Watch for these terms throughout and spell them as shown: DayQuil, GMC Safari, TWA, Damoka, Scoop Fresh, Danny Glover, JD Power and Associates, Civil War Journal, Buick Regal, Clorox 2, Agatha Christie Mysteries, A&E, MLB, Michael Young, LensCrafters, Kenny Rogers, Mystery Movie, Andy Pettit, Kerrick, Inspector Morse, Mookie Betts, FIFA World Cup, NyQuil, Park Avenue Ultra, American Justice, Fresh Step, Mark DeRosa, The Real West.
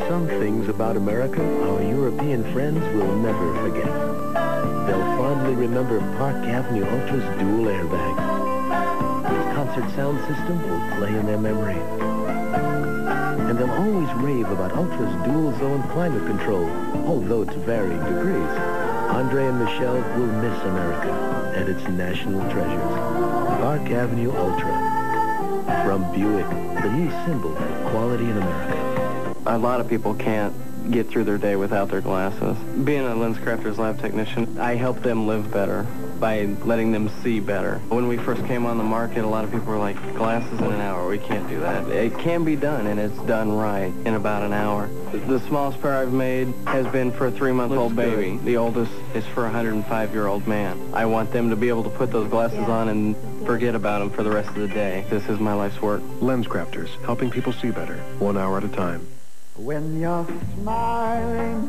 are some things about America our European friends will never forget. They'll fondly remember Park Avenue Ultra's dual airbags. Its concert sound system will play in their memory. And they'll always rave about Ultra's dual-zone climate control, although to varying degrees. Andre and Michelle will miss America and its national treasures. Park Avenue Ultra. From Buick, the new symbol of quality in America. A lot of people can't get through their day without their glasses. Being a LensCrafters lab technician, I help them live better by letting them see better. When we first came on the market, a lot of people were like, glasses in an hour, we can't do that. It can be done, and it's done right in about an hour. The smallest pair I've made has been for a 3-month-old baby. Good. The oldest is for a 105-year-old man. I want them to be able to put those glasses on and forget about them for the rest of the day. This is my life's work. LensCrafters, helping people see better, 1 hour at a time. When you're smiling,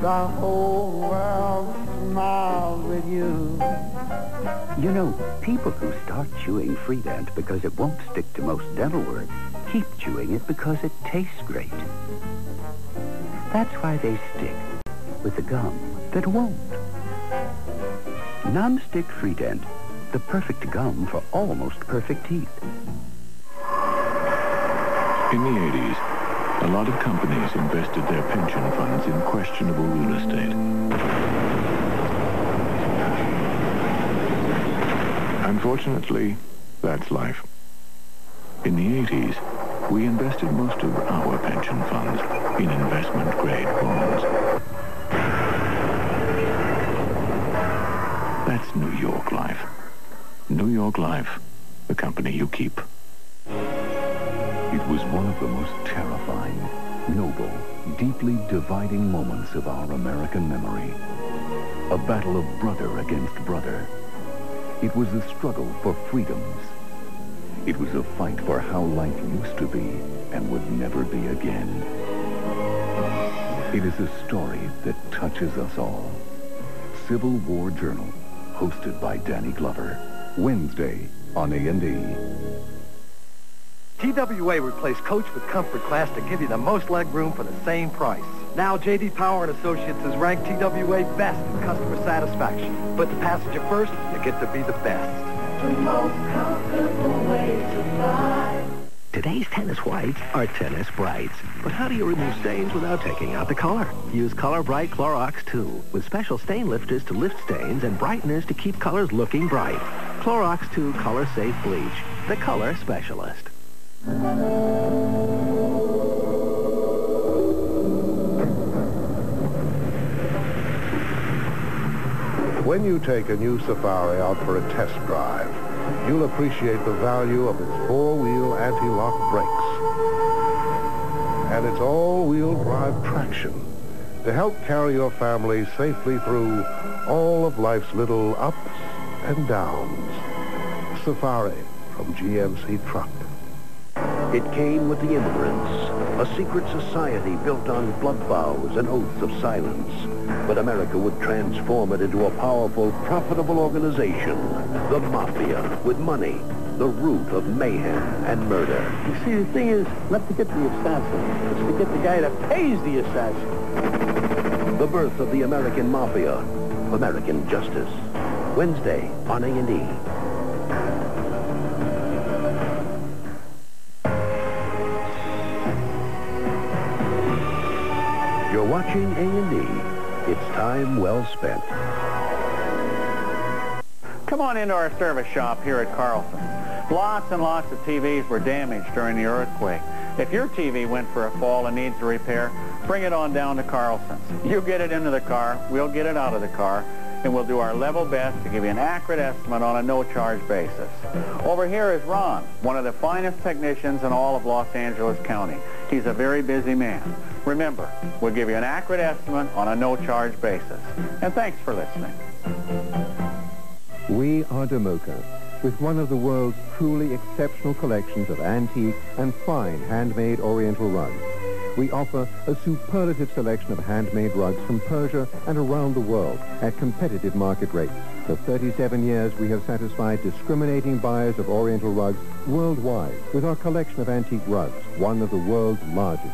the whole world smiles with you. You know, people who start chewing Freedent because it won't stick to most dental work keep chewing it because it tastes great. That's why they stick with the gum that won't. Non-stick Freedent, the perfect gum for almost perfect teeth. In the 80s, a lot of companies invested their pension funds in questionable real estate. Unfortunately, that's life. In the 80s, we invested most of our pension funds in investment-grade bonds. That's New York Life. New York Life, the company you keep. It was one of the most terrifying, noble, deeply dividing moments of our American memory. A battle of brother against brother. It was a struggle for freedoms. It was a fight for how life used to be and would never be again. It is a story that touches us all. Civil War Journal, hosted by Danny Glover. Wednesday on A&E. TWA replaced Coach with Comfort Class to give you the most leg room for the same price. Now JD Power and Associates has ranked TWA best in customer satisfaction. Put the passenger first, you get to be the best. The most comfortable way to fly. Today's tennis whites are tennis brights. But how do you remove stains without taking out the color? Use Color Bright Clorox 2 with special stain lifters to lift stains and brighteners to keep colors looking bright. Clorox 2 Color Safe Bleach, the color specialist. When you take a new Safari out for a test drive, you'll appreciate the value of its four-wheel anti-lock brakes and its all-wheel drive traction to help carry your family safely through all of life's little ups and downs. Safari from GMC Truck. It came with the immigrants, a secret society built on blood vows and oaths of silence. But America would transform it into a powerful, profitable organization. The Mafia, with money, the root of mayhem and murder. You see, the thing is, not to get the assassin, it's to get the guy that pays the assassin. The birth of the American Mafia, American Justice. Wednesday on A&E. Watching A&E, it's time well spent. Come on into our service shop here at Carlson. Lots and lots of TVs were damaged during the earthquake. If your TV went for a fall and needs a repair, bring it on down to Carlson's. You get it into the car, we'll get it out of the car, and we'll do our level best to give you an accurate estimate on a no-charge basis. Over here is Ron, one of the finest technicians in all of Los Angeles County. He's a very busy man. Remember, we'll give you an accurate estimate on a no-charge basis. And thanks for listening. We are Damoka, with one of the world's truly exceptional collections of antique and fine handmade oriental rugs. we offer a superlative selection of handmade rugs from Persia and around the world at competitive market rates. For 37 years, we have satisfied discriminating buyers of Oriental rugs worldwide with our collection of antique rugs, one of the world's largest.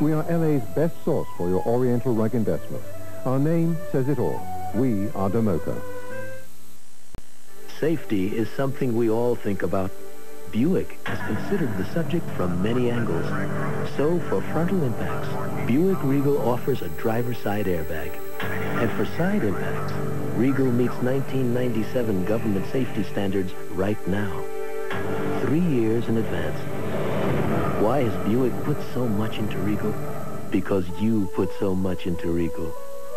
We are LA's best source for your Oriental rug investment. Our name says it all. We are Damoka. Safety is something we all think about. Buick has considered the subject from many angles. So, for frontal impacts, Buick Regal offers a driver's side airbag. And for side impacts, Regal meets 1997 government safety standards right now. 3 years in advance. Why has Buick put so much into Regal? Because you put so much into Regal.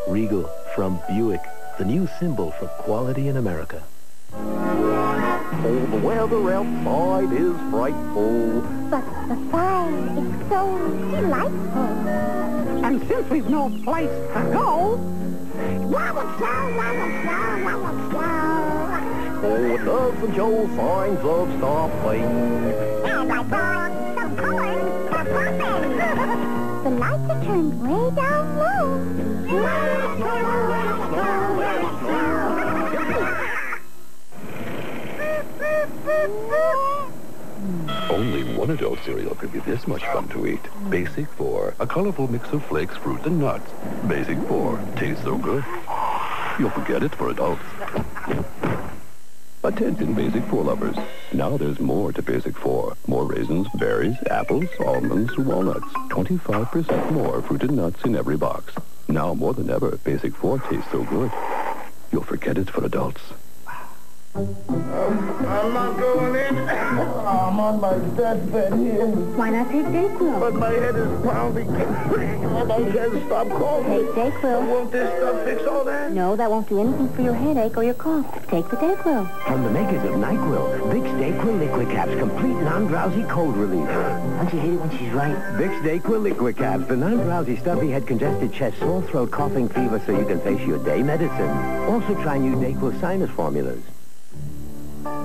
Regal from Buick, the new symbol for quality in America. The weather outside is frightful, but the fire is so delightful. And since we've no place to go, oh, a dozen show signs of stopping. And I bought some corn for popping. The lights are turned way down low. Only one adult cereal could be this much fun to eat. Basic 4, a colorful mix of flakes, fruits, and nuts. Basic 4, tastes so good, you'll forget it's for adults. Attention Basic 4 lovers. Now there's more to Basic 4. More raisins, berries, apples, almonds, walnuts. 25% more fruit and nuts in every box. Now more than ever, Basic 4 tastes so good, you'll forget it's for adults. I'm not going in. I'm on my deathbed here. Why not take DayQuil? But my head is pounding. And I can't stop coughing. Take DayQuil. Won't this stuff fix all that? No, that won't do anything for your headache or your cough. Take the DayQuil. From the makers of NyQuil, Vicks DayQuil Liquid Caps complete non-drowsy cold relief. Don't you hate it when she's right? Vicks DayQuil Liquid Caps, the non-drowsy stuffy head, congested chest, sore throat, coughing, fever, so you can face your day medicine. Also try new DayQuil sinus formulas.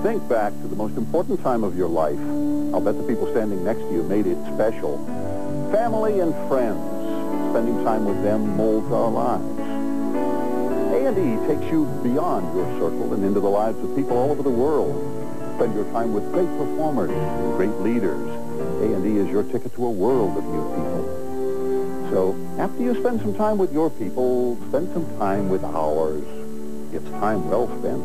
Think back to the most important time of your life. I'll bet the people standing next to you made it special. Family and friends. Spending time with them molds our lives. A&E takes you beyond your circle and into the lives of people all over the world. Spend your time with great performers and great leaders. A&E is your ticket to a world of new people. So, after you spend some time with your people, spend some time with ours. It's time well spent.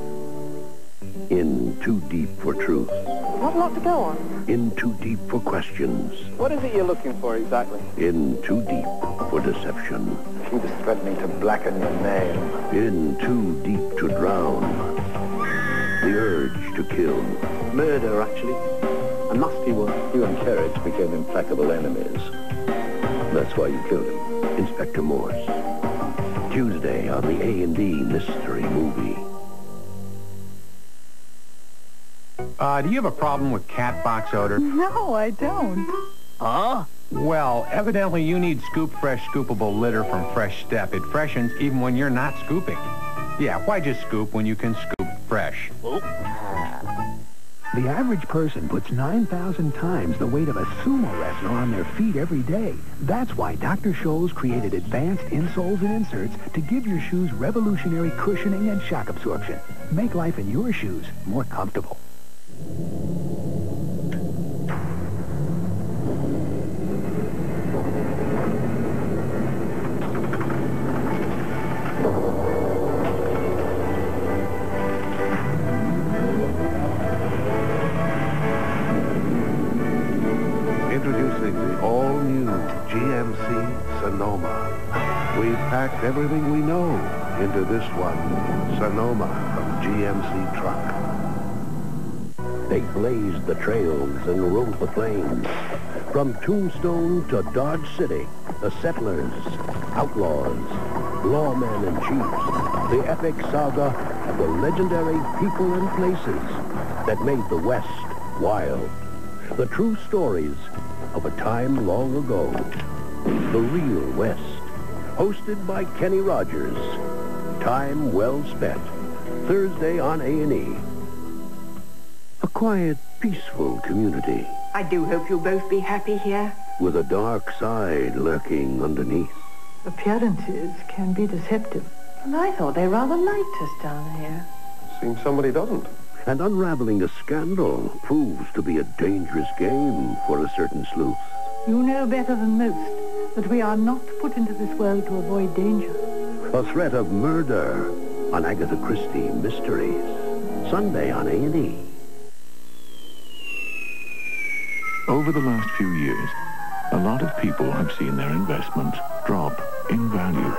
In too deep for truth. What lot to go on? In too deep for questions. What is it you're looking for exactly? In too deep for deception. She was threatening to blacken your nail. In too deep to drown. The urge to kill. Murder, actually. A nasty one. You and Kerrick became implacable enemies. That's why you killed him. Inspector Morse. Tuesday on the A&E Mystery Movie. Do you have a problem with cat box odor? No, I don't. Huh? Well, evidently you need Scoop Fresh scoopable litter from Fresh Step. It freshens even when you're not scooping. Yeah, why just scoop when you can scoop fresh? Oop. The average person puts 9,000 times the weight of a sumo wrestler on their feet every day. That's why Dr. Scholl's created advanced insoles and inserts to give your shoes revolutionary cushioning and shock absorption. Make life in your shoes more comfortable. Introducing the all-new GMC Sonoma. We packed everything we know into this one, Sonoma from GMC Truck. They blazed the trails and rolled the plains. From Tombstone to Dodge City, the settlers, outlaws, lawmen and chiefs, the epic saga of the legendary people and places that made the West wild. The true stories of a time long ago. The Real West, hosted by Kenny Rogers. Time well spent. Thursday on A&E. A quiet peaceful community. I do hope you'll both be happy here. With a dark side lurking underneath. Appearances can be deceptive. And I thought they rather liked us down here. Seems somebody doesn't. And unraveling a scandal proves to be a dangerous game for a certain sleuth. You know better than most that we are not put into this world to avoid danger. A threat of murder on Agatha Christie Mysteries. Sunday on A&E. Over the last few years, a lot of people have seen their investments drop in value.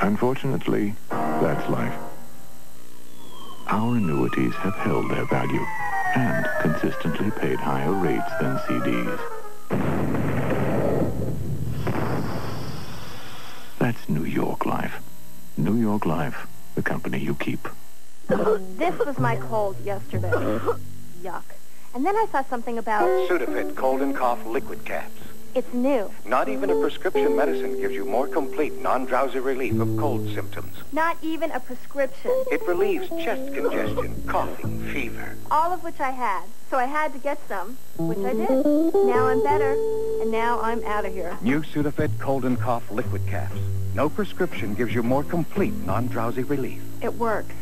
Unfortunately, that's life. Our annuities have held their value and consistently paid higher rates than CDs. That's New York Life. New York Life, the company you keep. This was my cold yesterday. Yuck. And then I saw something about... Sudafed Cold and Cough Liquid Caps. It's new. Not even a prescription medicine gives you more complete, non-drowsy relief of cold symptoms. Not even a prescription. It relieves chest congestion, coughing, fever. All of which I had. So I had to get some, which I did. Now I'm better, and now I'm out of here. New Sudafed Cold and Cough Liquid Caps. No prescription gives you more complete, non-drowsy relief. It works.